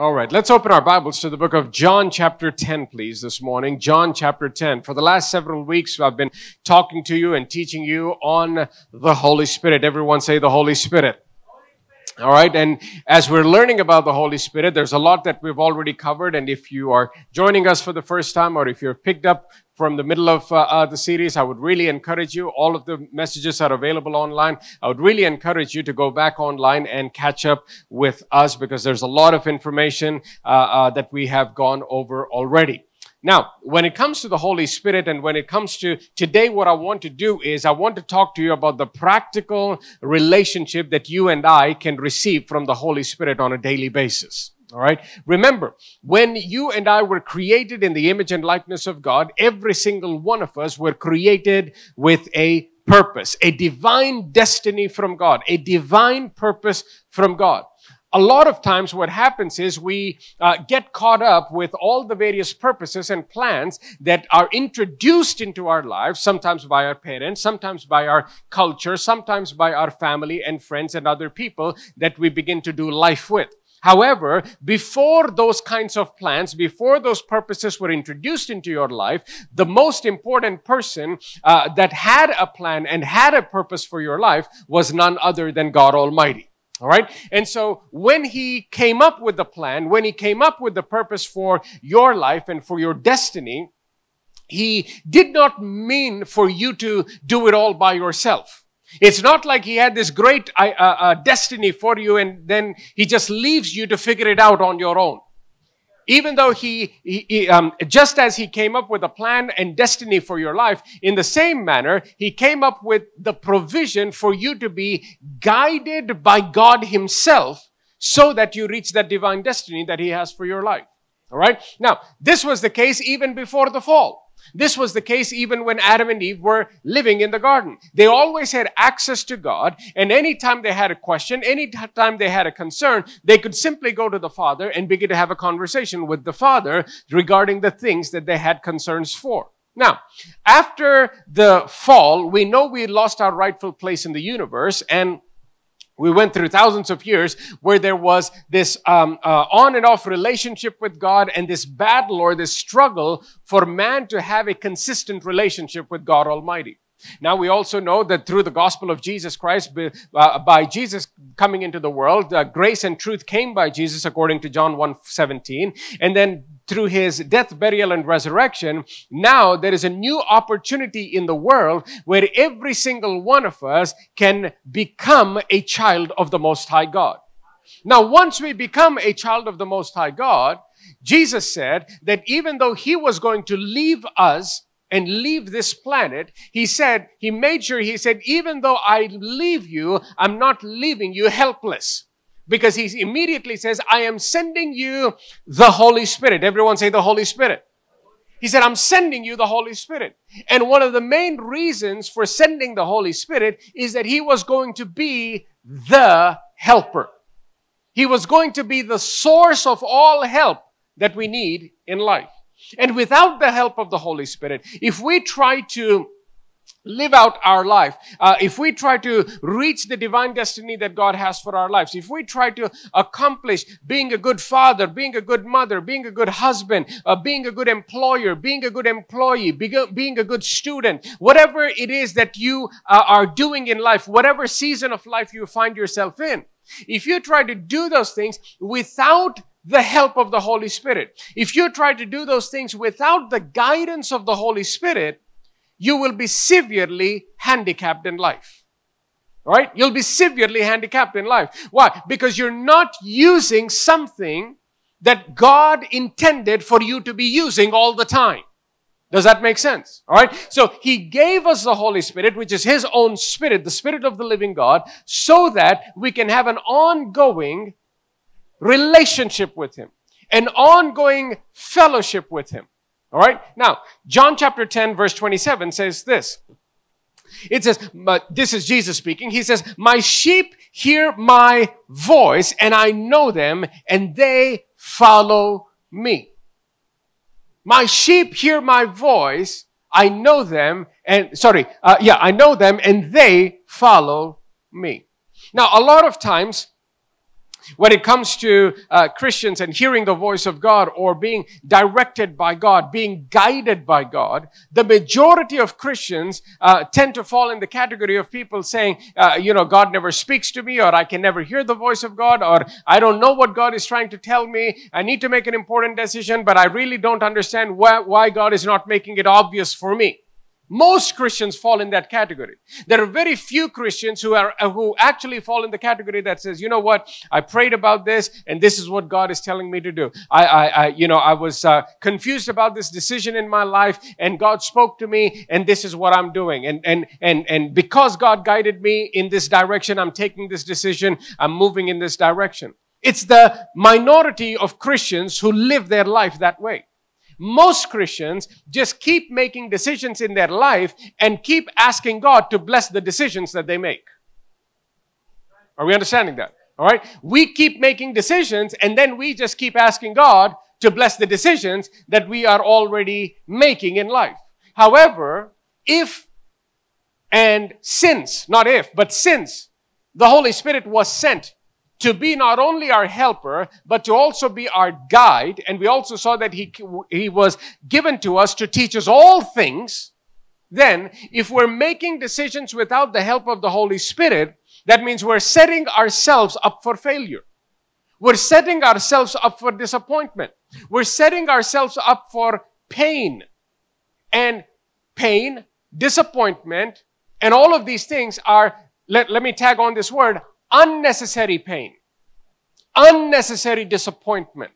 All right, let's open our Bibles to the book of John chapter 10, please, this morning. John chapter 10. For the last several weeks, I've been talking to you and teaching you on the Holy Spirit. Everyone say the Holy Spirit. All right, and as we're learning about the Holy Spirit, there's a lot that we've already covered. And if you are joining us for the first time, or if you're picked up from the middle of the series, I would really encourage you. All of the messages are available online. I would really encourage you to go back online and catch up with us, because there's a lot of information that we have gone over already. Now, when it comes to the Holy Spirit and when it comes to today, what I want to do is I want to talk to you about the practical relationship that you and I can receive from the Holy Spirit on a daily basis. All right. Remember, when you and I were created in the image and likeness of God, every single one of us were created with a purpose, a divine destiny from God, a divine purpose from God. A lot of times what happens is we get caught up with all the various purposes and plans that are introduced into our lives, sometimes by our parents, sometimes by our culture, sometimes by our family and friends and other people that we begin to do life with. However, before those kinds of plans, before those purposes were introduced into your life, the most important person that had a plan and had a purpose for your life was none other than God Almighty. All right. And so when he came up with the plan, when he came up with the purpose for your life and for your destiny, he did not mean for you to do it all by yourself. It's not like he had this great destiny for you and then he just leaves you to figure it out on your own. Even though just as he came up with a plan and destiny for your life, in the same manner, he came up with the provision for you to be guided by God himself so that you reach that divine destiny that he has for your life. All right. Now, this was the case even before the fall. This was the case even when Adam and Eve were living in the garden. They always had access to God, and anytime they had a question, anytime they had a concern, they could simply go to the Father and begin to have a conversation with the Father regarding the things that they had concerns for. Now, after the fall, we know we lost our rightful place in the universe, and we went through thousands of years where there was this on and off relationship with God and this battle or this struggle for man to have a consistent relationship with God Almighty. Now, we also know that through the gospel of Jesus Christ, by Jesus coming into the world, grace and truth came by Jesus according to John 1:17. And then through his death, burial, and resurrection, now there is a new opportunity in the world where every single one of us can become a child of the Most High God. Now, once we become a child of the Most High God, Jesus said that even though he was going to leave us and leave this planet, he said, he made sure, he said, even though I leave you, I'm not leaving you helpless. Because he immediately says, I am sending you the Holy Spirit. Everyone say the Holy Spirit. He said, I'm sending you the Holy Spirit. And one of the main reasons for sending the Holy Spirit is that he was going to be the helper. He was going to be the source of all help that we need in life. And without the help of the Holy Spirit, if we try to live out our life, if we try to reach the divine destiny that God has for our lives, if we try to accomplish being a good father, being a good mother, being a good husband, being a good employer, being a good employee, being a good student, whatever it is that you are doing in life, whatever season of life you find yourself in, if you try to do those things without the help of the Holy Spirit, if you try to do those things without the guidance of the Holy Spirit, you will be severely handicapped in life. All right? You'll be severely handicapped in life. Why? Because you're not using something that God intended for you to be using all the time. Does that make sense? All right. So he gave us the Holy Spirit, which is his own spirit, the Spirit of the living God, so that we can have an ongoing relationship with him, an ongoing fellowship with him. All right. Now, John chapter 10, verse 27 says this. It says, but this is Jesus speaking. He says, my sheep hear my voice and I know them and they follow me. My sheep hear my voice. I know them and I know them and they follow me. Now, a lot of times, When it comes to Christians and hearing the voice of God or being directed by God, being guided by God, the majority of Christians tend to fall in the category of people saying, God never speaks to me, or I can never hear the voice of God, or I don't know what God is trying to tell me. I need to make an important decision, but I really don't understand why God is not making it obvious for me. Most Christians fall in that category. There are very few Christians who actually fall in the category that says, you know what, I prayed about this and this is what God is telling me to do. I was confused about this decision in my life, and God spoke to me and this is what I'm doing. And because God guided me in this direction, I'm taking this decision, I'm moving in this direction. It's the minority of Christians who live their life that way. Most Christians just keep making decisions in their life and keep asking God to bless the decisions that they make. Are we understanding that? All right? We keep making decisions and then we just keep asking God to bless the decisions that we are already making in life. However, since the Holy Spirit was sent to be not only our helper, but to also be our guide. And we also saw that he was given to us to teach us all things. Then, if we're making decisions without the help of the Holy Spirit, that means we're setting ourselves up for failure. We're setting ourselves up for disappointment. We're setting ourselves up for pain. And pain, disappointment, and all of these things are, let me tag on this word, unnecessary pain, unnecessary disappointment.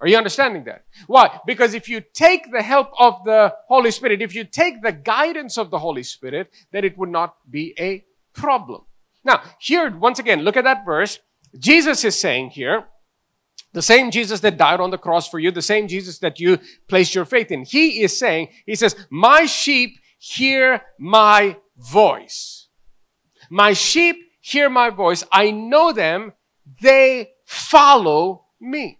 Are you understanding that? Why? Because if you take the help of the Holy Spirit, if you take the guidance of the Holy Spirit, then it would not be a problem. Now, here, once again, look at that verse. Jesus is saying here, the same Jesus that died on the cross for you, the same Jesus that you placed your faith in. He is saying, he says, my sheep hear my voice. My sheep hear my voice. I know them. They follow me.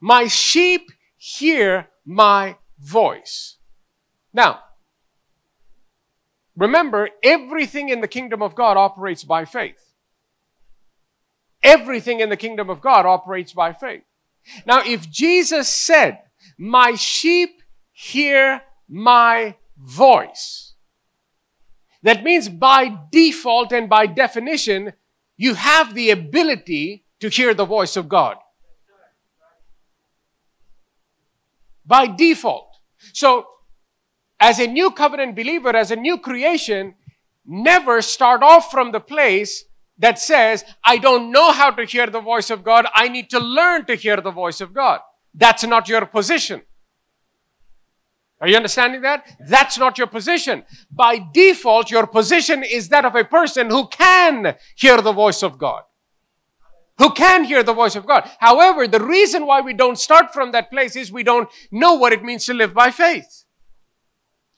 My sheep hear my voice. Now, remember, everything in the kingdom of God operates by faith. Everything in the kingdom of God operates by faith. Now, if Jesus said, my sheep hear my voice, that means by default and by definition, you have the ability to hear the voice of God. By default. So, as a new covenant believer, as a new creation, never start off from the place that says, I don't know how to hear the voice of God. I need to learn to hear the voice of God. That's not your position. Are you understanding that? That's not your position. By default, your position is that of a person who can hear the voice of God. Who can hear the voice of God. However, the reason why we don't start from that place is we don't know what it means to live by faith.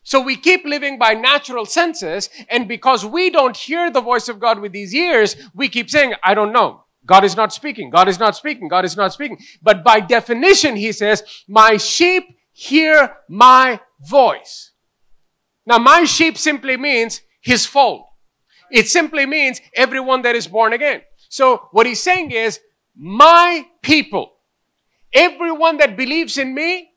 So we keep living by natural senses, and because we don't hear the voice of God with these ears, we keep saying, I don't know. God is not speaking. God is not speaking. God is not speaking. But by definition, he says, my sheep hear my voice. Now, my sheep simply means his fold. It simply means everyone that is born again. So what he's saying is, my people, everyone that believes in me,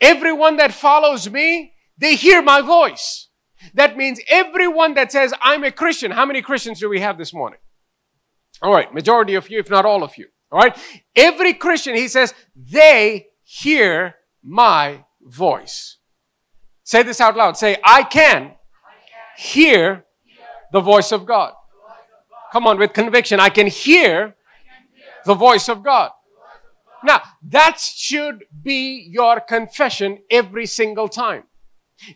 everyone that follows me, they hear my voice. That means everyone that says, I'm a Christian. How many Christians do we have this morning? All right, majority of you, if not all of you. All right, every Christian, he says, they hear my voice. Say this out loud. Say, I can hear the voice of God. Come on, with conviction. I can hear the voice of God. Now, that should be your confession every single time.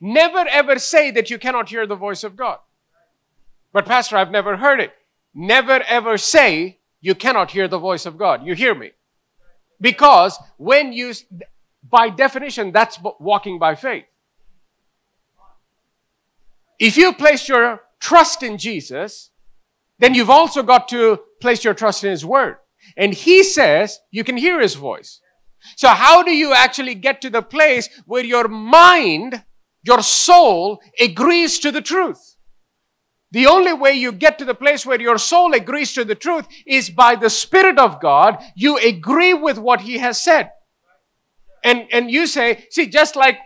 Never ever say that you cannot hear the voice of God. But Pastor, I've never heard it. Never ever say you cannot hear the voice of God. You hear me? Because when you... by definition, that's walking by faith. If you place your trust in Jesus, then you've also got to place your trust in his word. And he says you can hear his voice. So how do you actually get to the place where your mind, your soul agrees to the truth? The only way you get to the place where your soul agrees to the truth is by the Spirit of God. You agree with what He has said. And you say, see, just like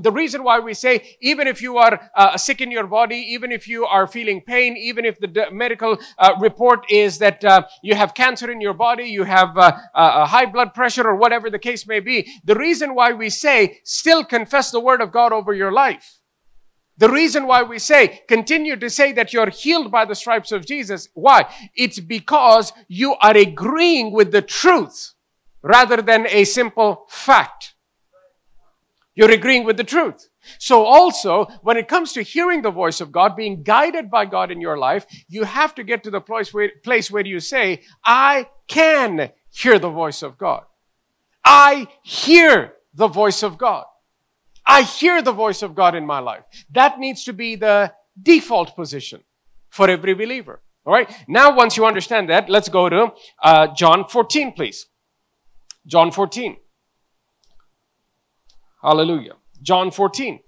the reason why we say, even if you are sick in your body, even if you are feeling pain, even if the medical report is that you have cancer in your body, you have high blood pressure or whatever the case may be, the reason why we say, still confess the Word of God over your life. The reason why we say, continue to say that you're healed by the stripes of Jesus. Why? It's because you are agreeing with the truth rather than a simple fact. You're agreeing with the truth. So also, when it comes to hearing the voice of God, being guided by God in your life, you have to get to the place where you say, I can hear the voice of God. I hear the voice of God. I hear the voice of God in my life. That needs to be the default position for every believer. All right. Now, once you understand that, let's go to John 14, please. John 14. Hallelujah. John 14.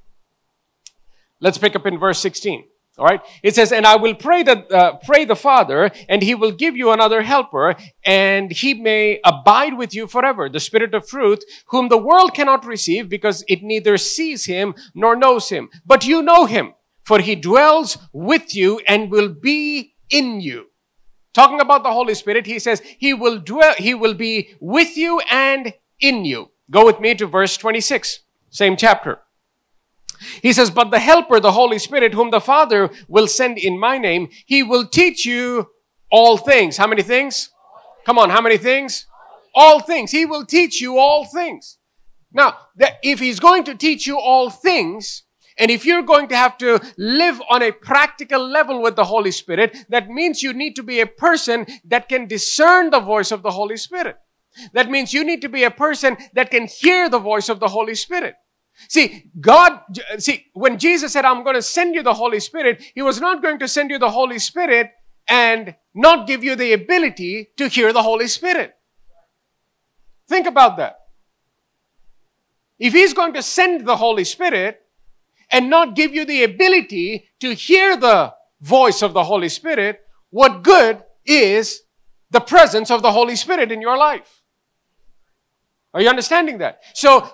Let's pick up in verse 16. All right. It says, and I will pray the Father, and He will give you another helper, and He may abide with you forever, the Spirit of truth, whom the world cannot receive because it neither sees Him nor knows Him. But you know Him, for He dwells with you and will be in you. Talking about the Holy Spirit, He says, He will be with you and in you. Go with me to verse 26, same chapter. He says, but the Helper, the Holy Spirit, whom the Father will send in my name, He will teach you all things. How many things? Come on, how many things? All things. He will teach you all things. Now, if He's going to teach you all things, and if you're going to have to live on a practical level with the Holy Spirit, that means you need to be a person that can discern the voice of the Holy Spirit. That means you need to be a person that can hear the voice of the Holy Spirit. See, when Jesus said, I'm going to send you the Holy Spirit, He was not going to send you the Holy Spirit and not give you the ability to hear the Holy Spirit. Think about that. If He's going to send the Holy Spirit and not give you the ability to hear the voice of the Holy Spirit, what good is the presence of the Holy Spirit in your life? Are you understanding that? So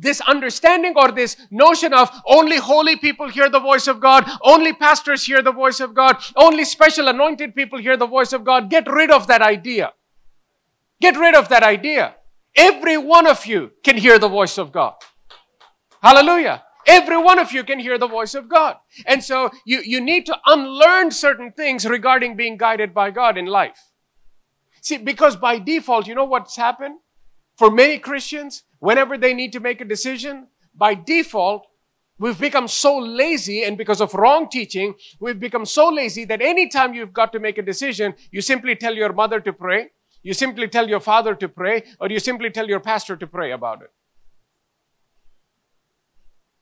this understanding or this notion of only holy people hear the voice of God, only pastors hear the voice of God, only special anointed people hear the voice of God, get rid of that idea. Get rid of that idea. Every one of you can hear the voice of God. Hallelujah. Every one of you can hear the voice of God. And so you need to unlearn certain things regarding being guided by God in life. See, because by default, you know what's happened? For many Christians, whenever they need to make a decision, by default, we've become so lazy, and because of wrong teaching, we've become so lazy that anytime you've got to make a decision, you simply tell your mother to pray, you simply tell your father to pray, or you simply tell your pastor to pray about it.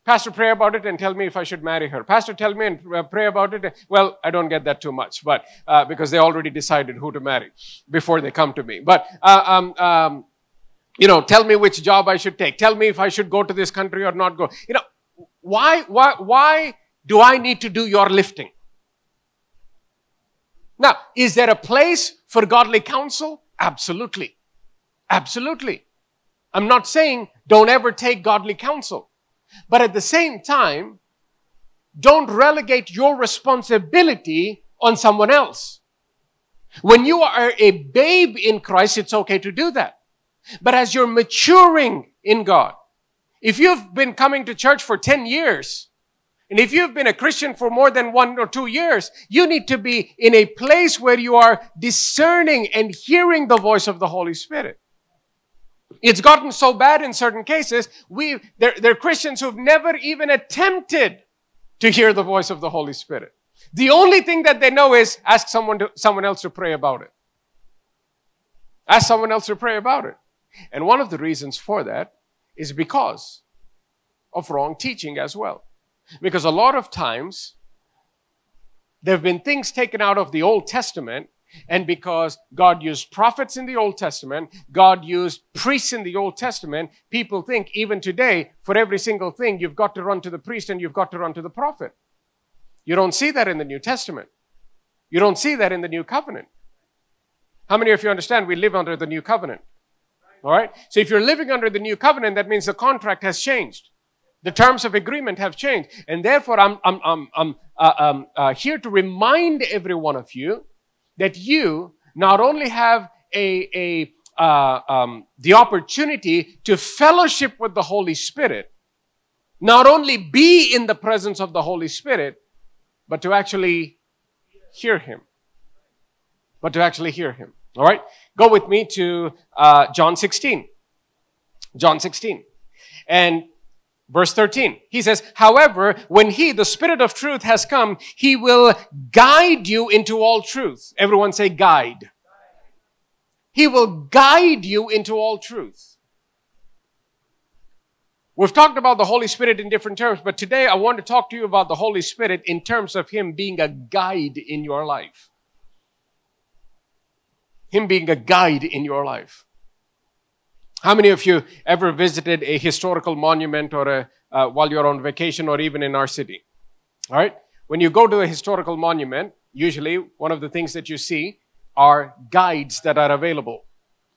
Pastor, pray about it and tell me if I should marry her. Pastor, tell me and pray about it. Well, I don't get that too much, but because they already decided who to marry before they come to me. But you know, tell me which job I should take. Tell me if I should go to this country or not go. You know, why do I need to do your lifting? Now, is there a place for godly counsel? Absolutely. Absolutely. I'm not saying don't ever take godly counsel. But at the same time, don't relegate your responsibility on someone else. When you are a babe in Christ, it's okay to do that. But as you're maturing in God, if you've been coming to church for 10 years, and if you've been a Christian for more than 1 or 2 years, you need to be in a place where you are discerning and hearing the voice of the Holy Spirit. It's gotten so bad in certain cases, there are Christians who've never even attempted to hear the voice of the Holy Spirit. The only thing that they know is ask someone else to pray about it. Ask someone else to pray about it. And one of the reasons for that is because of wrong teaching as well. Because a lot of times, there have been things taken out of the Old Testament, and because God used prophets in the Old Testament, God used priests in the Old Testament, people think even today, for every single thing, you've got to run to the priest and you've got to run to the prophet. You don't see that in the New Testament. You don't see that in the new covenant. How many of you understand we live under the new covenant? All right. So if you're living under the new covenant, that means the contract has changed. The terms of agreement have changed. And therefore, I'm here to remind every one of you that you not only have the opportunity to fellowship with the Holy Spirit, not only be in the presence of the Holy Spirit, but to actually hear Him. But to actually hear Him. All right? Go with me to John 16. John 16. And verse 13. He says, however, when He, the Spirit of truth, has come, He will guide you into all truth. Everyone say guide. He will guide you into all truth. We've talked about the Holy Spirit in different terms, but today I want to talk to you about the Holy Spirit in terms of Him being a guide in your life. Him being a guide in your life. How many of you ever visited a historical monument or while you're on vacation or even in our city? All right? When you go to a historical monument, usually one of the things that you see are guides that are available,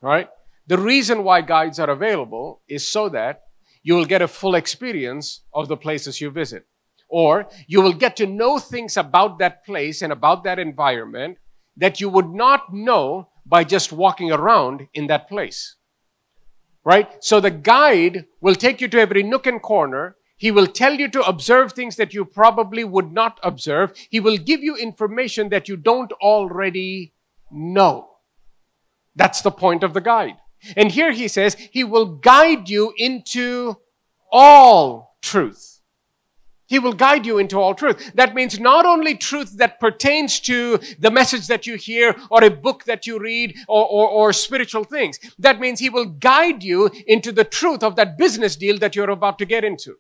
right? The reason why guides are available is so that you will get a full experience of the places you visit, or you will get to know things about that place and about that environment that you would not know by just walking around in that place, right? So the guide will take you to every nook and corner. He will tell you to observe things that you probably would not observe. He will give you information that you don't already know. That's the point of the guide. And here He says, He will guide you into all truth. He will guide you into all truth. That means not only truth that pertains to the message that you hear or a book that you read or spiritual things. That means He will guide you into the truth of that business deal that you're about to get into.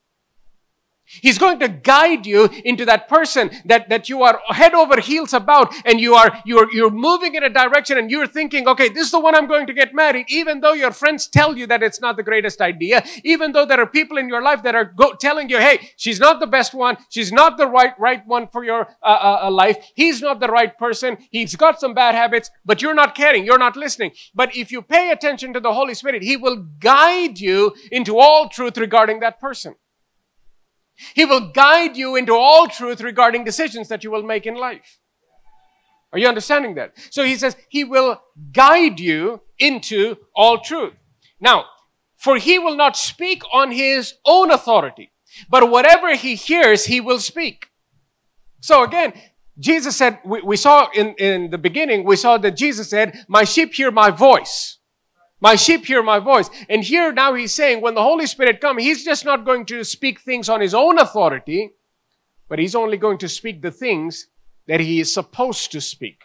He's going to guide you into that person that you are head over heels about, and you're moving in a direction and you're thinking, okay, this is the one I'm going to get married, even though your friends tell you that it's not the greatest idea, even though there are people in your life that are telling you, hey, she's not the best one, she's not the right one for your life, he's not the right person, he's got some bad habits, but you're not caring, you're not listening. But if you pay attention to the Holy Spirit, He will guide you into all truth regarding that person. He will guide you into all truth regarding decisions that you will make in life. Are you understanding that? So He says, He will guide you into all truth. Now, for He will not speak on His own authority, but whatever He hears, He will speak. So again, Jesus said, we saw in the beginning, we saw that Jesus said, my sheep hear my voice. My sheep hear my voice. And here now He's saying, when the Holy Spirit comes, He's just not going to speak things on His own authority, but He's only going to speak the things that He is supposed to speak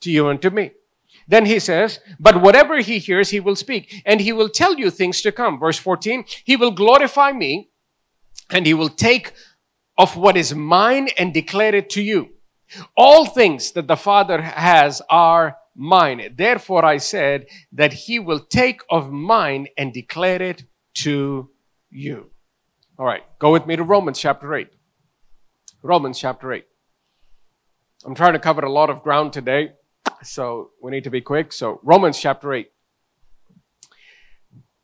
to you and to me. Then He says, but whatever He hears, He will speak, and He will tell you things to come. Verse 14, He will glorify me, and He will take of what is mine and declare it to you. All things that the Father has are mine. Therefore, I said that He will take of mine and declare it to you. All right, go with me to Romans chapter 8. Romans chapter 8. I'm trying to cover a lot of ground today, so we need to be quick. So Romans chapter 8.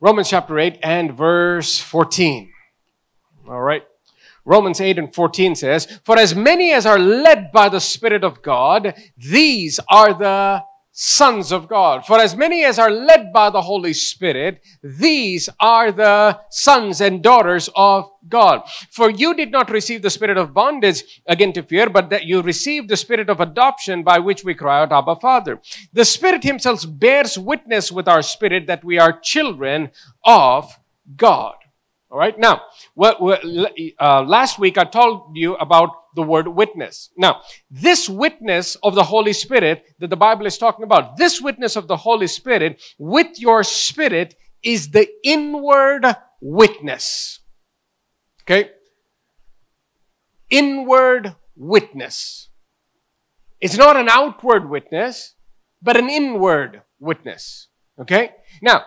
Romans chapter 8 and verse 14. All right. Romans 8 and 14 says, for as many as are led by the Spirit of God, these are the sons of God. For as many as are led by the Holy Spirit, these are the sons and daughters of God. For you did not receive the spirit of bondage again to fear, but that you received the spirit of adoption, by which we cry out, Abba, Father. The Spirit Himself bears witness with our spirit that we are children of God. All right. Now, last week I told you about the word witness. Now, this witness of the Holy Spirit that the Bible is talking about, this witness of the Holy Spirit with your spirit is the inward witness. Okay? Inward witness. It's not an outward witness, but an inward witness. Okay? Now,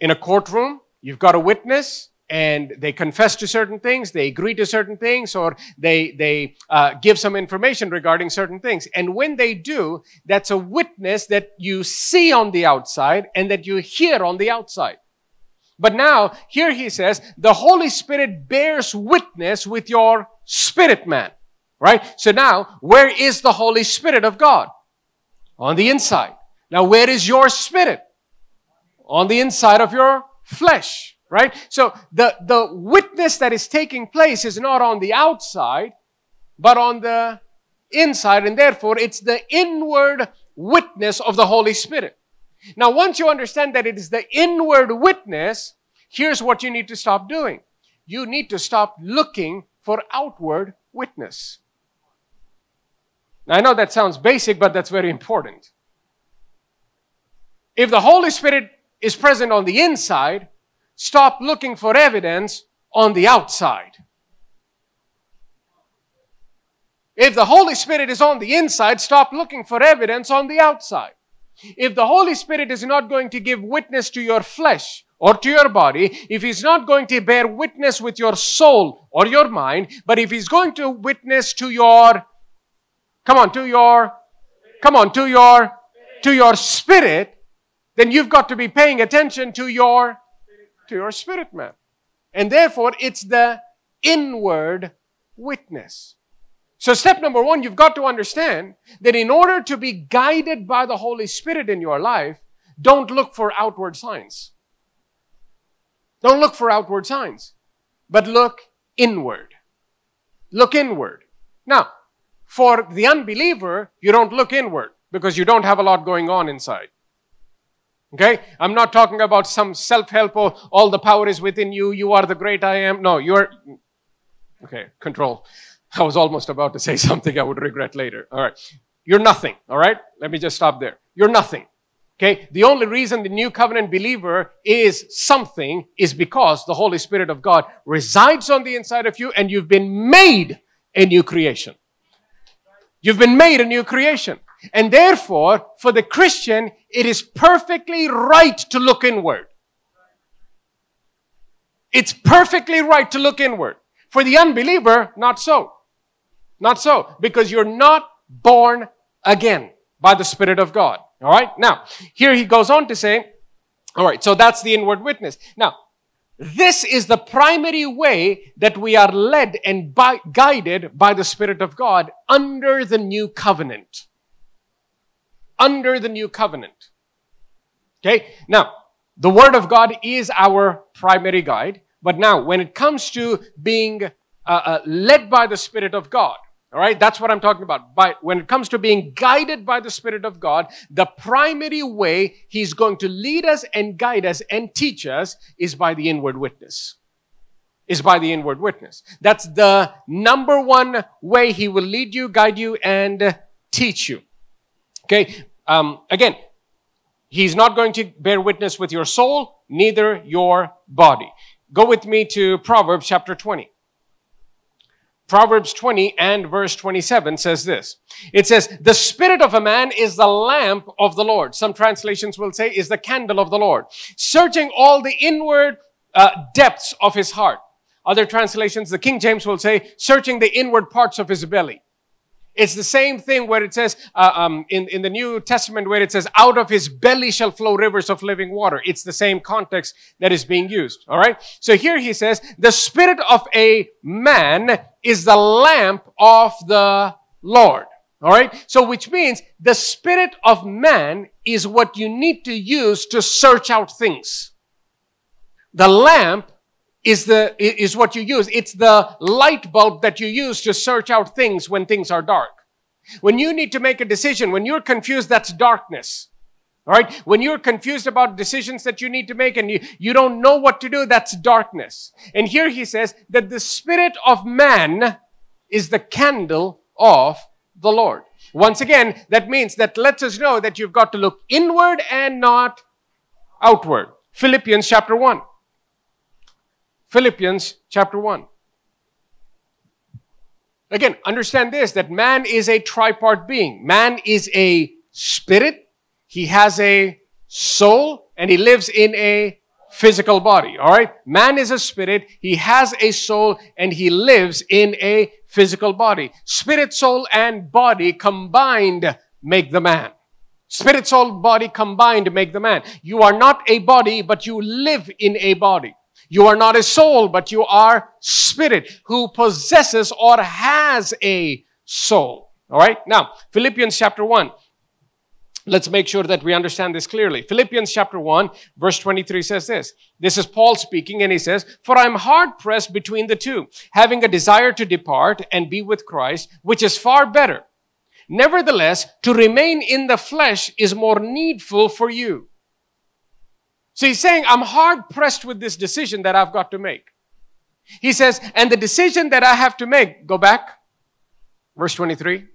in a courtroom, you've got a witness and they confess to certain things, they agree to certain things, or they give some information regarding certain things. And when they do, that's a witness that you see on the outside and that you hear on the outside. But now, here he says, the Holy Spirit bears witness with your spirit man, right? So now, where is the Holy Spirit of God? On the inside. Now, where is your spirit? On the inside of your flesh, right? So the witness that is taking place is not on the outside, but on the inside. And therefore, it's the inward witness of the Holy Spirit. Now, once you understand that it is the inward witness, here's what you need to stop doing. You need to stop looking for outward witness. Now, I know that sounds basic, but that's very important. If the Holy Spirit is present on the inside, stop looking for evidence on the outside. If the Holy Spirit is on the inside, stop looking for evidence on the outside. If the Holy Spirit is not going to give witness to your flesh or to your body, if He's not going to bear witness with your soul or your mind, but if He's going to witness to your, to your spirit, then you've got to be paying attention to your spirit man. And therefore, it's the inward witness. So step number one, you've got to understand that in order to be guided by the Holy Spirit in your life, don't look for outward signs. Don't look for outward signs, but look inward. Look inward. Now, for the unbeliever, you don't look inward because you don't have a lot going on inside. Okay? I'm not talking about some self-help or all the power is within you, you are the great I am. No, you're... Okay, control. I was almost about to say something I would regret later. All right. You're nothing. All right. Let me just stop there. You're nothing. Okay. The only reason the new covenant believer is something is because the Holy Spirit of God resides on the inside of you and you've been made a new creation. You've been made a new creation. And therefore, for the Christian, it is perfectly right to look inward. It's perfectly right to look inward. For the unbeliever, not so. Not so, because you're not born again by the Spirit of God. All right. Now, here he goes on to say, all right, so that's the inward witness. Now, this is the primary way that we are led and guided by the Spirit of God under the new covenant. Under the new covenant. Okay. Now, the Word of God is our primary guide. But now, when it comes to being led by the Spirit of God, all right, that's what I'm talking about. But when it comes to being guided by the Spirit of God, the primary way He's going to lead us and guide us and teach us is by the inward witness. Is by the inward witness. That's the number one way He will lead you, guide you, and teach you. Okay, again, He's not going to bear witness with your soul, neither your body. Go with me to Proverbs chapter 20. Proverbs 20 and verse 27 says this. It says, the spirit of a man is the lamp of the Lord. Some translations will say is the candle of the Lord, searching all the inward depths of his heart. Other translations, the King James will say, searching the inward parts of his belly. It's the same thing where it says in the New Testament where it says, out of his belly shall flow rivers of living water. It's the same context that is being used. All right. So here he says, the spirit of a man is the lamp of the Lord. All right. So which means the spirit of man is what you need to use to search out things. The lamp is what you use. It's the light bulb that you use to search out things when things are dark. When you need to make a decision, when you're confused, that's darkness. All right? When you're confused about decisions that you need to make and you don't know what to do, that's darkness. And here he says that the spirit of man is the candle of the Lord. Once again, that means that lets us know that you've got to look inward and not outward. Philippians chapter 1. Philippians chapter 1. Again, understand this, that man is a tripart being. Man is a spirit, he has a soul, and he lives in a physical body, all right? Man is a spirit, he has a soul, and he lives in a physical body. Spirit, soul, and body combined make the man. Spirit, soul, body combined make the man. You are not a body, but you live in a body. You are not a soul, but you are spirit who possesses or has a soul. All right? Now, Philippians chapter 1. Let's make sure that we understand this clearly. Philippians chapter 1, verse 23 says this. This is Paul speaking, and he says, "For I am hard pressed between the two, having a desire to depart and be with Christ, which is far better. Nevertheless, to remain in the flesh is more needful for you." So he's saying, I'm hard pressed with this decision that I've got to make. He says, and the decision that I have to make, go back, verse 23.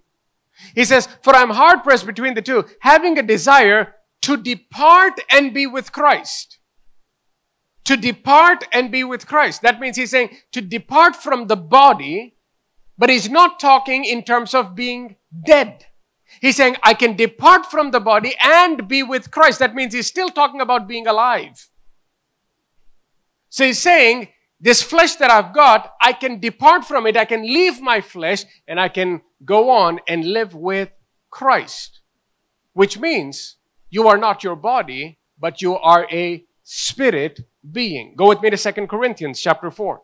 He says, "For I'm hard pressed between the two, having a desire to depart and be with Christ." To depart and be with Christ. That means he's saying to depart from the body, but he's not talking in terms of being dead. He's saying, I can depart from the body and be with Christ. That means he's still talking about being alive. So he's saying, this flesh that I've got, I can depart from it. I can leave my flesh and I can go on and live with Christ. Which means you are not your body, but you are a spirit being. Go with me to 2 Corinthians chapter 4.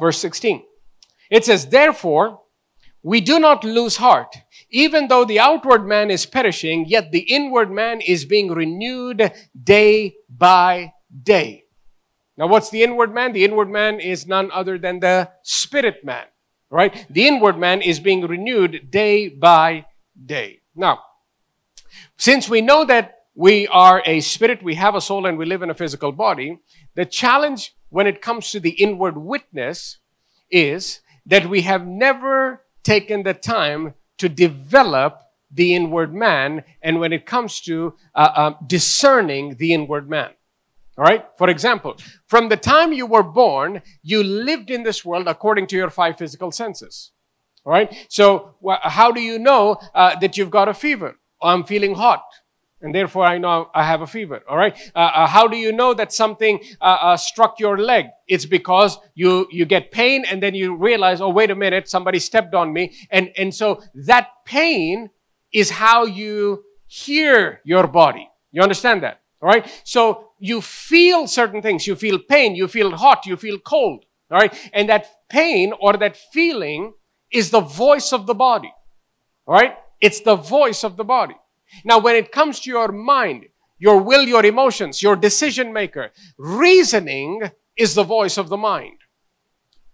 verse 16. It says, "Therefore, we do not lose heart. Even though the outward man is perishing, yet the inward man is being renewed day by day." Now, what's the inward man? The inward man is none other than the spirit man, right? The inward man is being renewed day by day. Now, since we know that we are a spirit, we have a soul, and we live in a physical body, the challenge when it comes to the inward witness is that we have never taken the time to develop the inward man, and when it comes to discerning the inward man. All right? For example, from the time you were born, you lived in this world according to your 5 physical senses. All right? So how do you know that you've got a fever? I'm feeling hot, and therefore I know I have a fever. All right? How do you know that something struck your leg? It's because you get pain, and then you realize, oh, wait a minute, somebody stepped on me. And so that pain is how you hear your body. You understand that? All right? So you feel certain things. You feel pain. You feel hot. You feel cold. All right? And that pain or that feeling is the voice of the body. All right? It's the voice of the body. Now, when it comes to your mind, your will, your emotions, your decision maker, reasoning is the voice of the mind.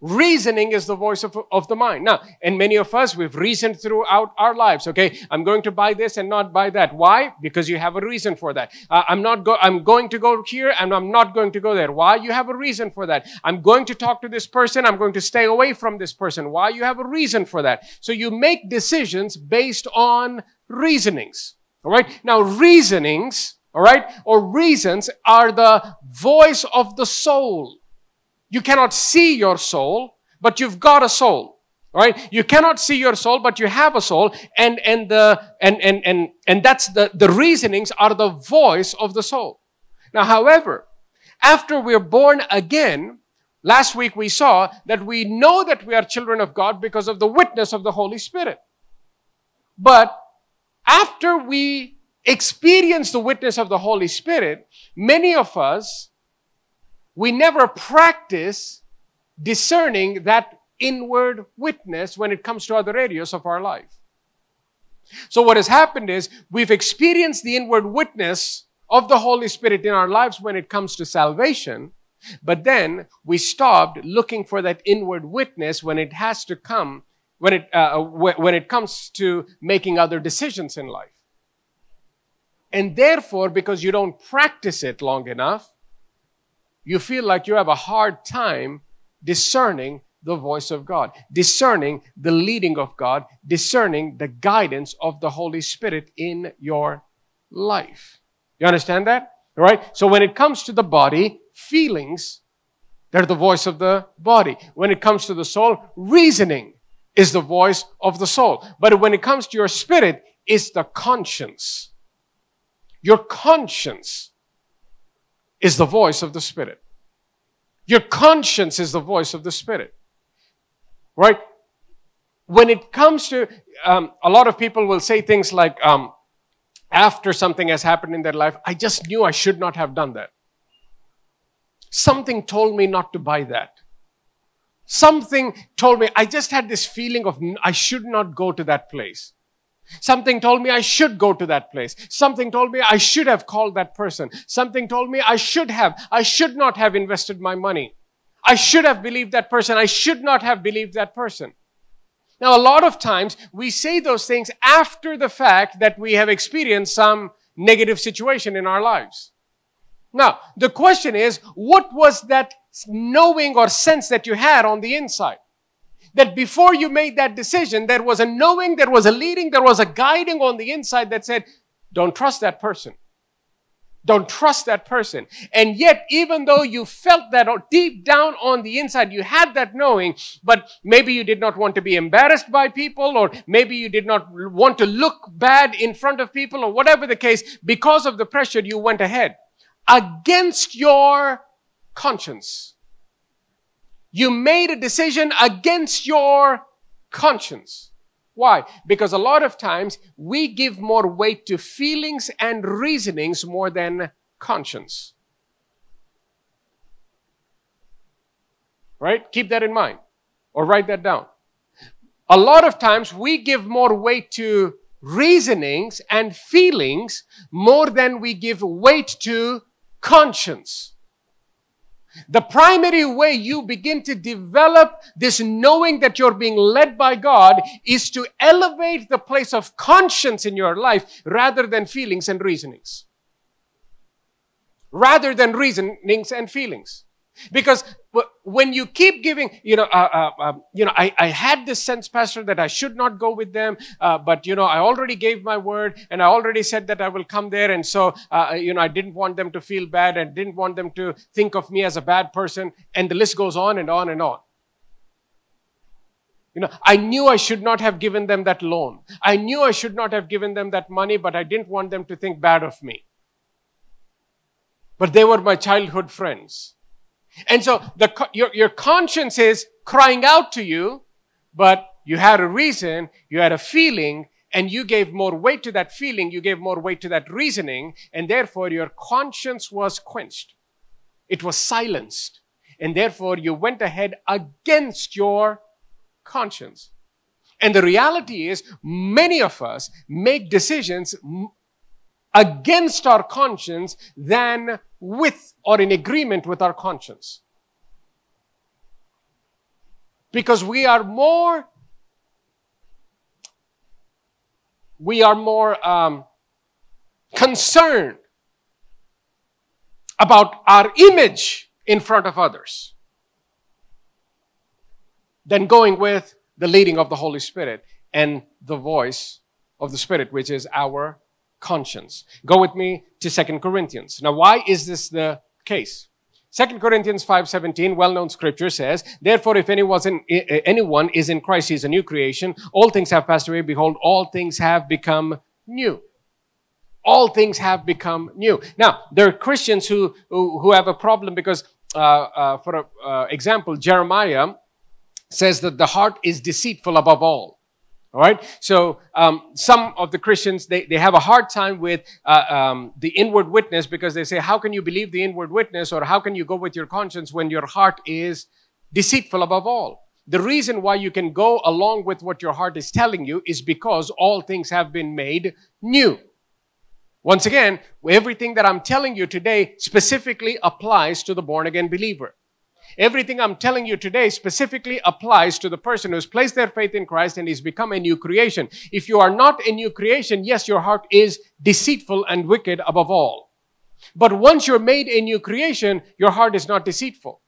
Reasoning is the voice of the mind. Now, and many of us, we've reasoned throughout our lives, okay? I'm going to buy this and not buy that. Why? Because you have a reason for that. I'm going to go here and I'm not going to go there. Why? You have a reason for that. I'm going to talk to this person. I'm going to stay away from this person. Why? You have a reason for that. So you make decisions based on reasonings, all right? Now, reasonings, all right, or reasons are the voice of the soul. You cannot see your soul, but you've got a soul, right? You cannot see your soul, but you have a soul, and that's the reasonings are the voice of the soul. Now, however, after we're born again, last week we saw that we know that we are children of God because of the witness of the Holy Spirit. But after we experience the witness of the Holy Spirit, many of us, we never practice discerning that inward witness when it comes to other areas of our life. So what has happened is we've experienced the inward witness of the Holy Spirit in our lives when it comes to salvation, but then we stopped looking for that inward witness when it has to come, when it comes to making other decisions in life. And therefore, because you don't practice it long enough, you feel like you have a hard time discerning the voice of God, discerning the leading of God, discerning the guidance of the Holy Spirit in your life. You understand that? All right? So when it comes to the body, feelings, they're the voice of the body. When it comes to the soul, reasoning is the voice of the soul. But when it comes to your spirit, is the conscience. Your conscience is the voice of the Spirit. Your conscience is the voice of the Spirit, right? When it comes to, a lot of people will say things like, after something has happened in their life, I just knew I should not have done that. Something told me not to buy that. Something told me, I just had this feeling of, I should not go to that place. Something told me I should go to that place. Something told me I should have called that person. Something told me I should not have invested my money. I should have believed that person. I should not have believed that person. Now, a lot of times we say those things after the fact that we have experienced some negative situation in our lives. Now, the question is, what was that knowing or sense that you had on the inside? That before you made that decision, there was a knowing, there was a leading, there was a guiding on the inside that said, don't trust that person. Don't trust that person. And yet, even though you felt that deep down on the inside, you had that knowing, but maybe you did not want to be embarrassed by people, or maybe you did not want to look bad in front of people, or whatever the case, because of the pressure, you went ahead against your conscience. You made a decision against your conscience. Why? Because a lot of times we give more weight to feelings and reasonings more than conscience. Right? Keep that in mind or write that down. A lot of times we give more weight to reasonings and feelings more than we give weight to conscience. The primary way you begin to develop this knowing that you're being led by God is to elevate the place of conscience in your life rather than feelings and reasonings. Because when you keep giving, I had this sense, Pastor, that I should not go with them, but, I already gave my word and I already said that I will come there. And so, I didn't want them to feel bad and didn't want them to think of me as a bad person. And the list goes on and on and on. I knew I should not have given them that loan. I knew I should not have given them that money, but I didn't want them to think bad of me. But they were my childhood friends. And so your conscience is crying out to you, but you had a reason, you had a feeling, and you gave more weight to that feeling, you gave more weight to that reasoning, and therefore your conscience was quenched. It was silenced. And therefore you went ahead against your conscience. And the reality is, many of us make decisions against our conscience than with or in agreement with our conscience. Because we are more concerned about our image in front of others than going with the leading of the Holy Spirit and the voice of the Spirit, which is our conscience. Go with me to 2 Corinthians. Now, why is this the case? 2 Corinthians 5:17, well-known scripture says, therefore, if anyone is in Christ, he is a new creation. All things have passed away. Behold, all things have become new. All things have become new. Now, there are Christians who have a problem because, for example, Jeremiah says that the heart is deceitful above all. All right. So some of the Christians, they have a hard time with the inward witness because they say, how can you believe the inward witness, or how can you go with your conscience when your heart is deceitful above all? The reason why you can go along with what your heart is telling you is because all things have been made new. Once again, everything that I'm telling you today specifically applies to the born-again believer. Everything I'm telling you today specifically applies to the person who's placed their faith in Christ and is become a new creation. If you are not a new creation, yes, your heart is deceitful and wicked above all. But once you're made a new creation, your heart is not deceitful.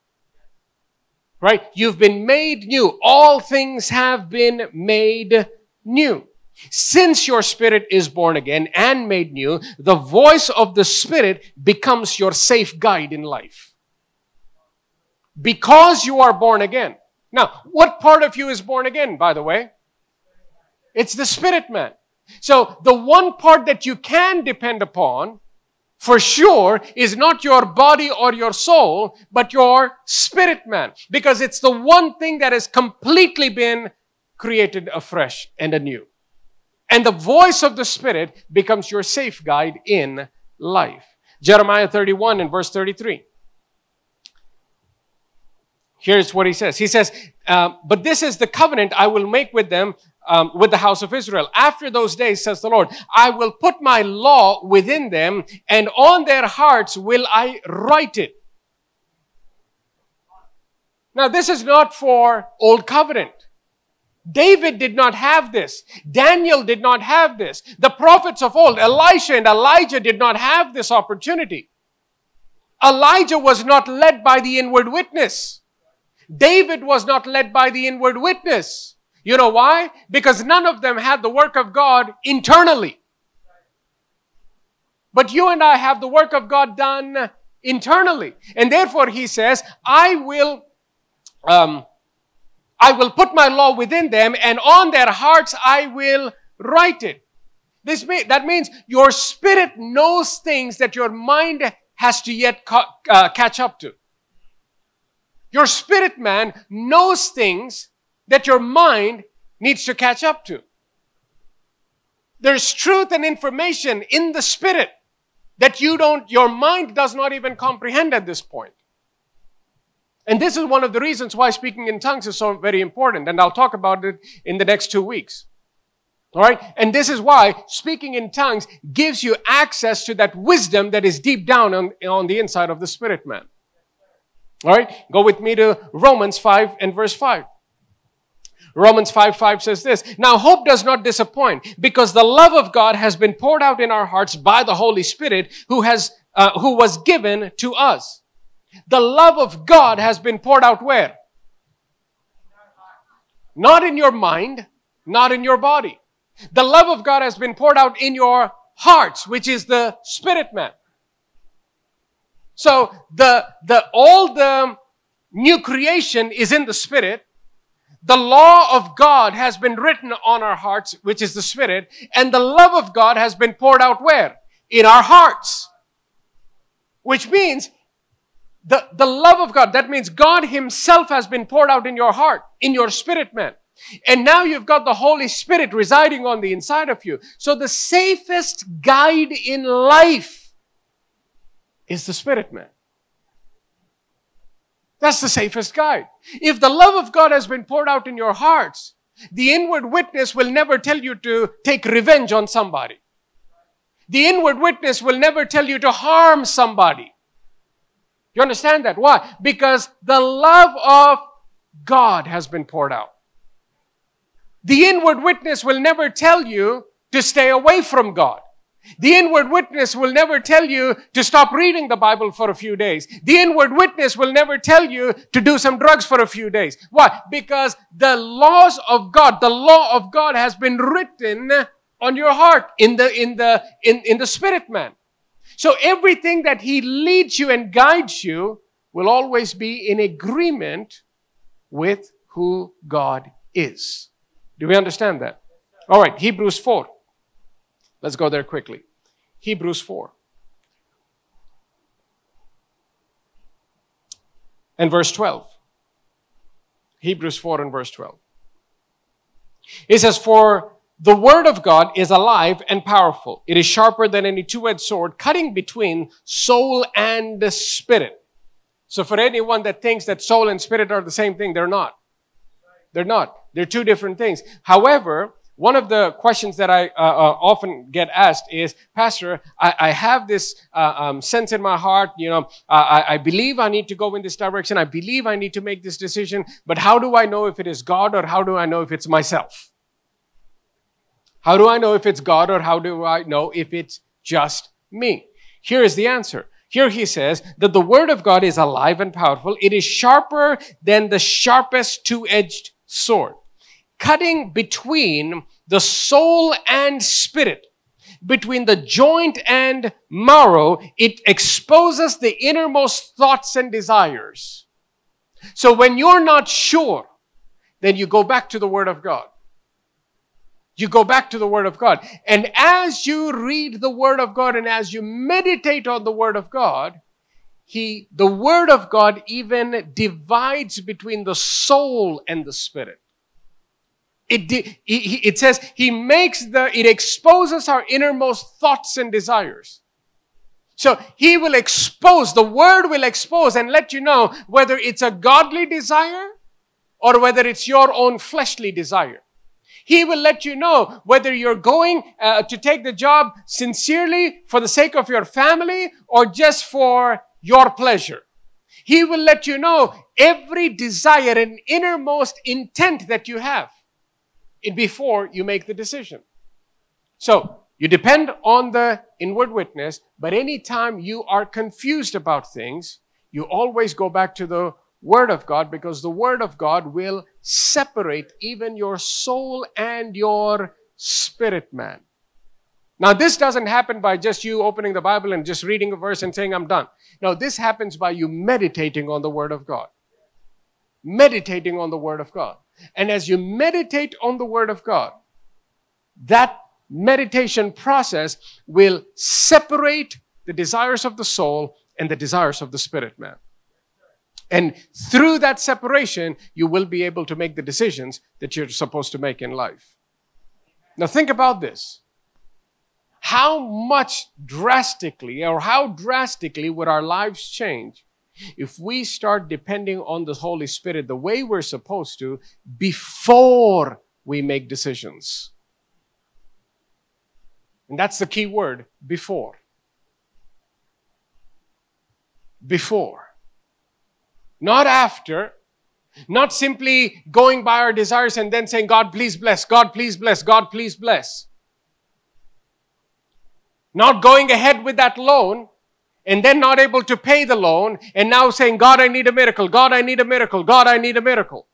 Right? You've been made new. All things have been made new. Since your spirit is born again and made new, the voice of the Spirit becomes your safe guide in life. Because you are born again. Now, what part of you is born again, by the way? It's the spirit man. So the one part that you can depend upon for sure is not your body or your soul, but your spirit man. Because it's the one thing that has completely been created afresh and anew. And the voice of the Spirit becomes your safe guide in life. Jeremiah 31 and verse 33. Here's what he says. He says, but this is the covenant I will make with them, with the house of Israel. After those days, says the Lord, I will put my law within them, and on their hearts will I write it. Now, this is not for Old Covenant. David did not have this. Daniel did not have this. The prophets of old, Elisha and Elijah, did not have this opportunity. Elijah was not led by the inward witness. David was not led by the inward witness. You know why? Because none of them had the work of God internally. But you and I have the work of God done internally. And therefore he says, I will put my law within them, and on their hearts I will write it. That means your spirit knows things that your mind has to yet catch up to. Your spirit man knows things that your mind needs to catch up to. There's truth and information in the spirit that your mind does not even comprehend at this point. And this is one of the reasons why speaking in tongues is so very important. And I'll talk about it in the next 2 weeks. All right? And this is why speaking in tongues gives you access to that wisdom that is deep down on the inside of the spirit man. All right? Go with me to Romans 5 and verse 5. Romans 5:5 says this, now hope does not disappoint, because the love of God has been poured out in our hearts by the Holy Spirit who was given to us. The love of God has been poured out where? Not in your mind, not in your body. The love of God has been poured out in your hearts, which is the spirit man. So all the new creation is in the spirit. The law of God has been written on our hearts, which is the spirit. And the love of God has been poured out where? In our hearts. Which means the love of God, that means God himself has been poured out in your heart, in your spirit man. And now you've got the Holy Spirit residing on the inside of you. So the safest guide in life is the spirit man. That's the safest guide. If the love of God has been poured out in your hearts, the inward witness will never tell you to take revenge on somebody. The inward witness will never tell you to harm somebody. You understand that? Why? Because the love of God has been poured out. The inward witness will never tell you to stay away from God. The inward witness will never tell you to stop reading the Bible for a few days. The inward witness will never tell you to do some drugs for a few days. Why? Because the law of God has been written on your heart in the spirit man. So everything that he leads you and guides you will always be in agreement with who God is. Do we understand that? All right, Hebrews 4. Let's go there quickly. Hebrews 4. And verse 12. Hebrews 4 and verse 12. It says, for the word of God is alive and powerful. It is sharper than any two-edged sword, cutting between soul and spirit. So for anyone that thinks that soul and spirit are the same thing, they're not. They're not. They're two different things. However, one of the questions that I often get asked is, Pastor, I have this sense in my heart, I believe I need to go in this direction. I believe I need to make this decision. But how do I know if it is God, or how do I know if it's myself? How do I know if it's God, or how do I know if it's just me? Here is the answer. Here he says that the word of God is alive and powerful. It is sharper than the sharpest two-edged sword, cutting between the soul and spirit, between the joint and marrow. It exposes the innermost thoughts and desires. So when you're not sure, then you go back to the word of God. You go back to the Word of God. And as you read the Word of God and as you meditate on the Word of God, the Word of God even divides between the soul and the spirit. It says it exposes our innermost thoughts and desires. So He will expose, the Word will expose and let you know whether it's a godly desire or whether it's your own fleshly desire. He will let you know whether you're going to take the job sincerely for the sake of your family or just for your pleasure. He will let you know every desire and innermost intent that you have before you make the decision. So you depend on the inward witness, but anytime you are confused about things, you always go back to the Word of God, because the Word of God will separate even your soul and your spirit man. Now, this doesn't happen by just you opening the Bible and just reading a verse and saying, I'm done. No, this happens by you meditating on the Word of God. Meditating on the Word of God. And as you meditate on the Word of God, that meditation process will separate the desires of the soul and the desires of the spirit man. And through that separation, you will be able to make the decisions that you're supposed to make in life. Now think about this. How drastically would our lives change if we start depending on the Holy Spirit the way we're supposed to before we make decisions? And that's the key word, before. Before. Not after, not simply going by our desires and then saying, God, please bless, God, please bless, God, please bless. Not going ahead with that loan and then not able to pay the loan and now saying, God, I need a miracle, God, I need a miracle, God, I need a miracle.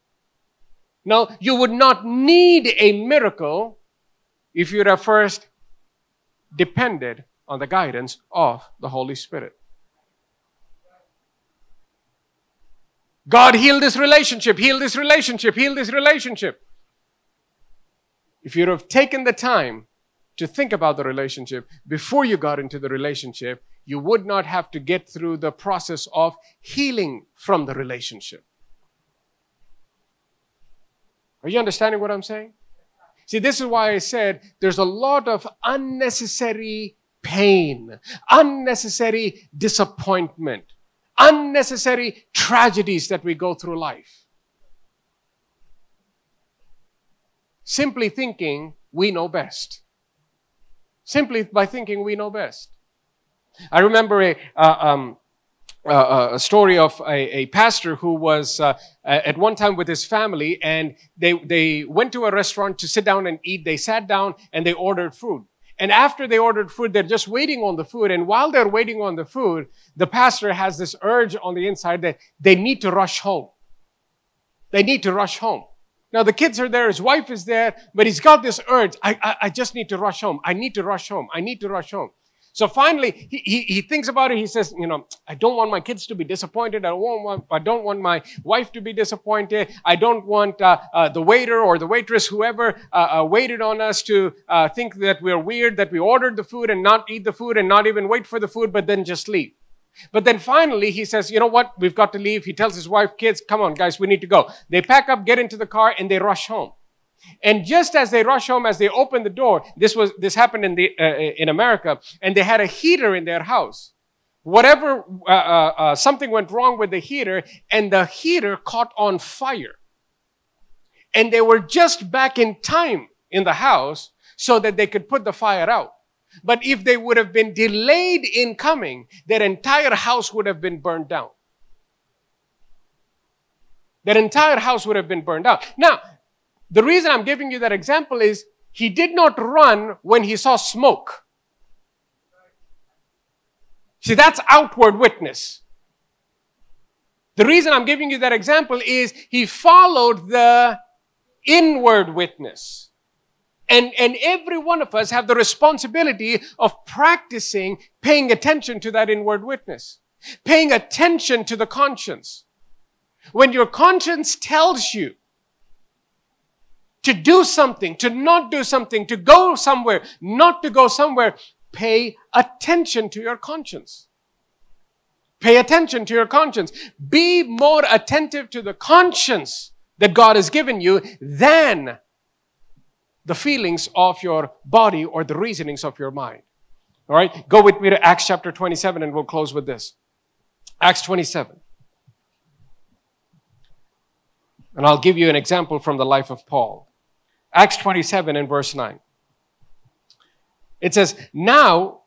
No, you would not need a miracle if you had first depended on the guidance of the Holy Spirit. God, heal this relationship, heal this relationship, heal this relationship. If you'd have taken the time to think about the relationship before you got into the relationship, you would not have to get through the process of healing from the relationship. Are you understanding what I'm saying? See, this is why I said there's a lot of unnecessary pain, unnecessary disappointment, unnecessary tragedies that we go through life. Simply thinking we know best. Simply by thinking we know best. I remember a story of a pastor who was at one time with his family, and they went to a restaurant to sit down and eat. They sat down and they ordered food. And after they ordered food, they're just waiting on the food. And while they're waiting on the food, the pastor has this urge on the inside that they need to rush home. They need to rush home. Now, the kids are there. His wife is there. But he's got this urge. I just need to rush home. I need to rush home. I need to rush home. So finally, he thinks about it. He says, you know, I don't want my kids to be disappointed. I don't want my wife to be disappointed. I don't want the waiter or the waitress, whoever waited on us, to think that we're weird, that we ordered the food and not eat the food and not even wait for the food, but then just leave. But then finally, he says, you know what? We've got to leave. He tells his wife, kids, come on, guys, we need to go. They pack up, get into the car, and they rush home. And just as they rush home, as they open the door, this happened in America, and they had a heater in their house. Something went wrong with the heater, and the heater caught on fire. And they were just back in time in the house so that they could put the fire out. But if they would have been delayed in coming, their entire house would have been burned down. Their entire house would have been burned out. Now, the reason I'm giving you that example is he did not run when he saw smoke. See, that's outward witness. The reason I'm giving you that example is he followed the inward witness. And every one of us have the responsibility of practicing paying attention to that inward witness, paying attention to the conscience. When your conscience tells you to do something, to not do something, to go somewhere, not to go somewhere. Pay attention to your conscience. Pay attention to your conscience. Be more attentive to the conscience that God has given you than the feelings of your body or the reasonings of your mind. All right, go with me to Acts chapter 27 and we'll close with this. Acts 27. And I'll give you an example from the life of Paul. Acts 27 and verse 9. It says, now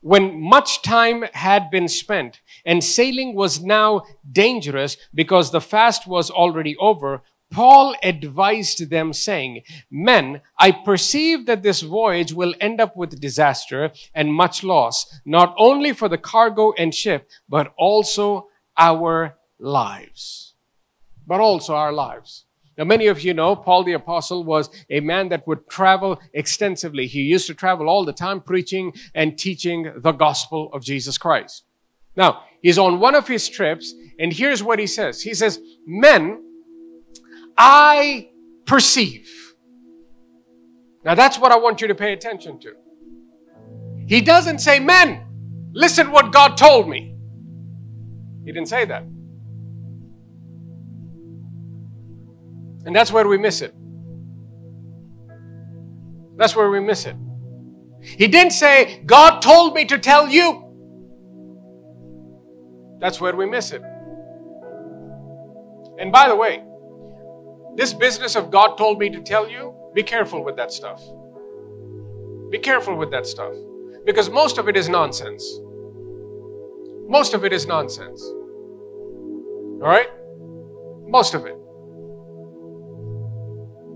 when much time had been spent and sailing was now dangerous because the fast was already over, Paul advised them saying, men, I perceive that this voyage will end up with disaster and much loss, not only for the cargo and ship, but also our lives. But also our lives. Now, many of you know Paul the Apostle was a man that would travel extensively. He used to travel all the time preaching and teaching the gospel of Jesus Christ. Now, he's on one of his trips and here's what he says. He says, men, I perceive. Now that's what I want you to pay attention to. He doesn't say, men, listen what God told me. He didn't say that. And that's where we miss it. That's where we miss it. He didn't say, God told me to tell you. That's where we miss it. And by the way, this business of God told me to tell you, be careful with that stuff. Be careful with that stuff. Because most of it is nonsense. Most of it is nonsense. All right? Most of it.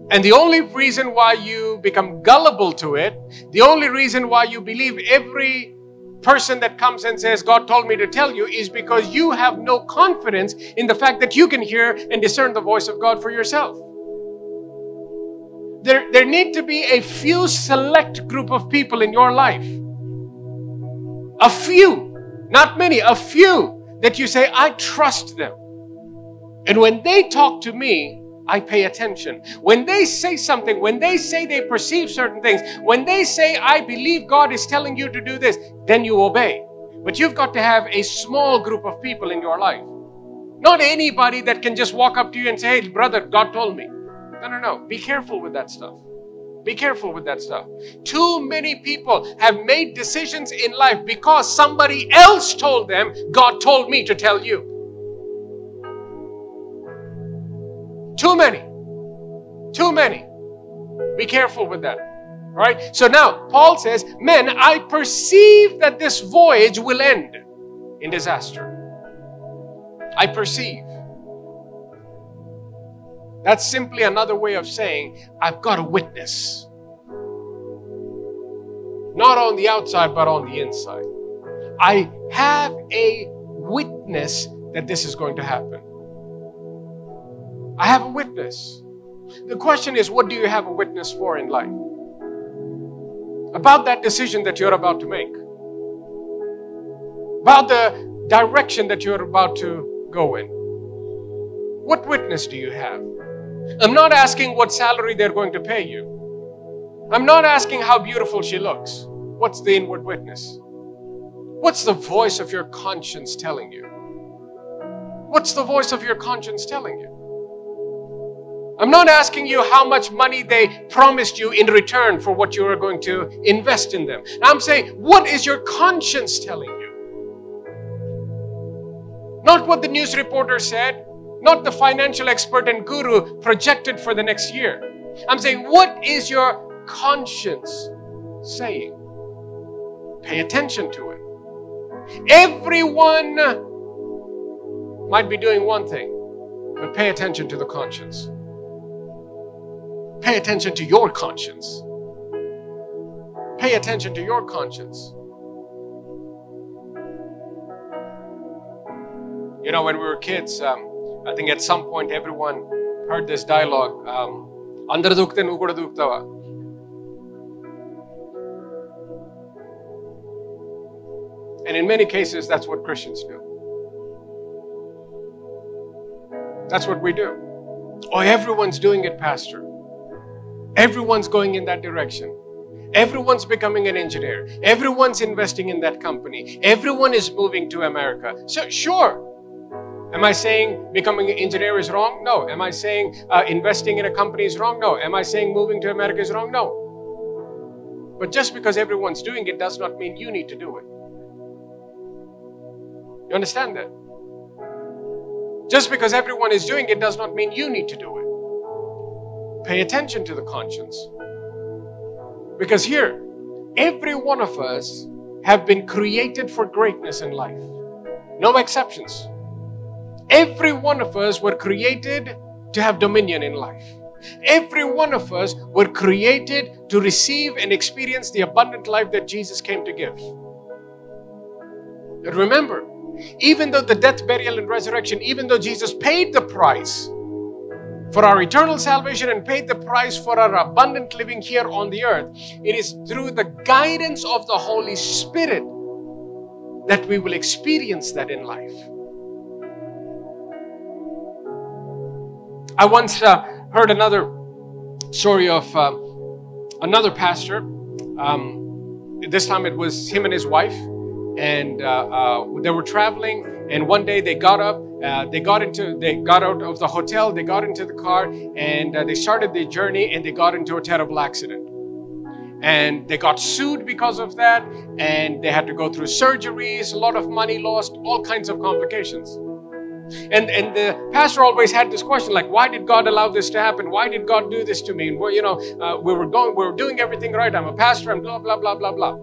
And the only reason why you become gullible to it, the only reason why you believe every person that comes and says, God told me to tell you, is because you have no confidence in the fact that you can hear and discern the voice of God for yourself. There need to be a few select group of people in your life. A few, not many, a few that you say, I trust them. And when they talk to me, I pay attention. When they say something, when they say they perceive certain things, when they say, I believe God is telling you to do this, then you obey. But you've got to have a small group of people in your life. Not anybody that can just walk up to you and say, hey, brother, God told me. No, no, no. Be careful with that stuff. Be careful with that stuff. Too many people have made decisions in life because somebody else told them, God told me to tell you. Too many. Be careful with that, all right? So now Paul says, men, I perceive that this voyage will end in disaster. I perceive. That's simply another way of saying, I've got a witness. Not on the outside, but on the inside. I have a witness that this is going to happen. I have a witness. The question is, what do you have a witness for in life? About that decision that you're about to make. About the direction that you're about to go in. What witness do you have? I'm not asking what salary they're going to pay you. I'm not asking how beautiful she looks. What's the inward witness? What's the voice of your conscience telling you? What's the voice of your conscience telling you? I'm not asking you how much money they promised you in return for what you are going to invest in them. I'm saying, what is your conscience telling you? Not what the news reporter said, not the financial expert and guru projected for the next year. I'm saying, what is your conscience saying? Pay attention to it. Everyone might be doing one thing, but pay attention to the conscience. Pay attention to your conscience. Pay attention to your conscience. You know, when we were kids, I think at some point everyone heard this dialogue. Andra dukte nu kuda duktava. And in many cases, that's what Christians do. That's what we do. Oh, everyone's doing it, Pastor. Everyone's going in that direction. Everyone's becoming an engineer. Everyone's investing in that company. Everyone is moving to America. So, sure. Am I saying becoming an engineer is wrong? No. Am I saying investing in a company is wrong? No. Am I saying moving to America is wrong? No. But just because everyone's doing it does not mean you need to do it. You understand that? Just because everyone is doing it does not mean you need to do it. Pay attention to the conscience. Because here, every one of us have been created for greatness in life. No exceptions. Every one of us were created to have dominion in life. Every one of us were created to receive and experience the abundant life that Jesus came to give. But remember, even though the death, burial, and resurrection, even though Jesus paid the price for our eternal salvation and paid the price for our abundant living here on the earth, it is through the guidance of the Holy Spirit that we will experience that in life. I once heard another story of another pastor. This time it was him and his wife, and they were traveling. And one day they got up, they got out of the hotel, they got into the car, and they started their journey, and they got into a terrible accident. And they got sued because of that, and they had to go through surgeries, a lot of money lost, all kinds of complications. And the pastor always had this question, like, why did God allow this to happen? Why did God do this to me? And, well, you know, we were doing everything right. I'm a pastor, I'm blah, blah, blah, blah, blah.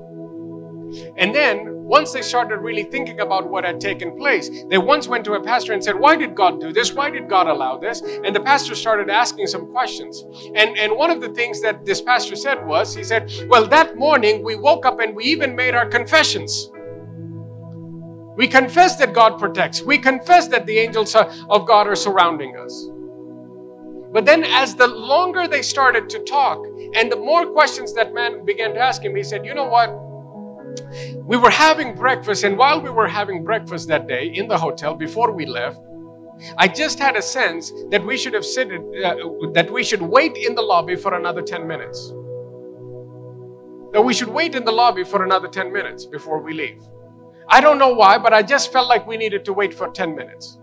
And then once they started really thinking about what had taken place, they once went to a pastor and said, why did God do this? Why did God allow this? And the pastor started asking some questions. And one of the things that this pastor said was, he said, well, that morning we woke up and we even made our confessions. We confess that God protects. We confess that the angels of God are surrounding us. But then as the longer they started to talk and the more questions that man began to ask him, he said, you know what? We were having breakfast, and while we were having breakfast that day in the hotel before we left, I just had a sense that we should have wait in the lobby for another 10 minutes. That we should wait in the lobby for another 10 minutes before we leave. I don't know why, but I just felt like we needed to wait for 10 minutes.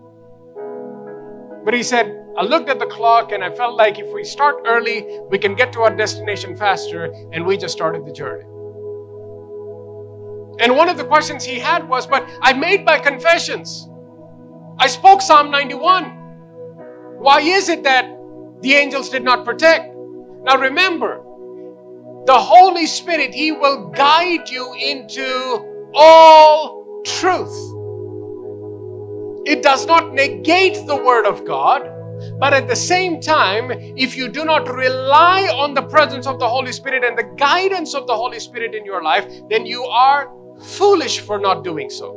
But he said, I looked at the clock and I felt like if we start early, we can get to our destination faster, and we just started the journey. And one of the questions he had was, but I made my confessions. I spoke Psalm 91. Why is it that the angels did not protect? Now remember, the Holy Spirit, He will guide you into all truth. It does not negate the Word of God, but at the same time, if you do not rely on the presence of the Holy Spirit and the guidance of the Holy Spirit in your life, then you are foolish for not doing so.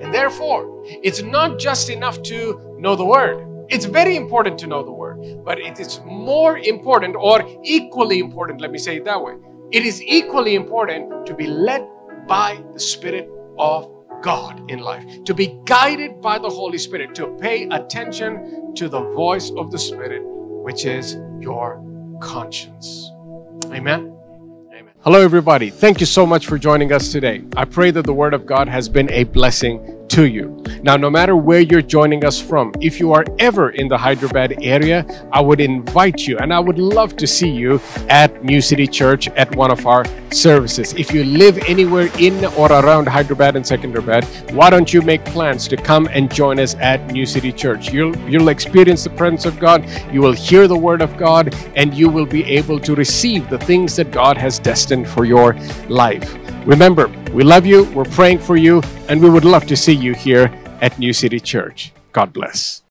And therefore, it's not just enough to know the Word. It's very important to know the Word, but it is more important, or equally important, let me say it that way. It is equally important to be led by the Spirit of God in life, to be guided by the Holy Spirit, to pay attention to the voice of the Spirit, which is your conscience. Amen. Hello, everybody. Thank you so much for joining us today. I pray that the Word of God has been a blessing to you. Now, no matter where you're joining us from, if you are ever in the Hyderabad area, I would invite you, and I would love to see you at New City Church at one of our services. If you live anywhere in or around Hyderabad and Secunderabad, why don't you make plans to come and join us at New City Church? You'll experience the presence of God, you will hear the Word of God, and you will be able to receive the things that God has destined for your life. Remember, we love you, we're praying for you, and we would love to see you here at New City Church. God bless.